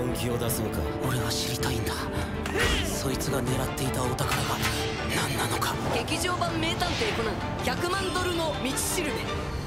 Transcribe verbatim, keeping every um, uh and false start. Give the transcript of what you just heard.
本気を出すのか。俺は知りたいんだ。そいつが狙っていたお宝が何なのか。劇場版名探偵コナンひゃくまんドルの道しるべ。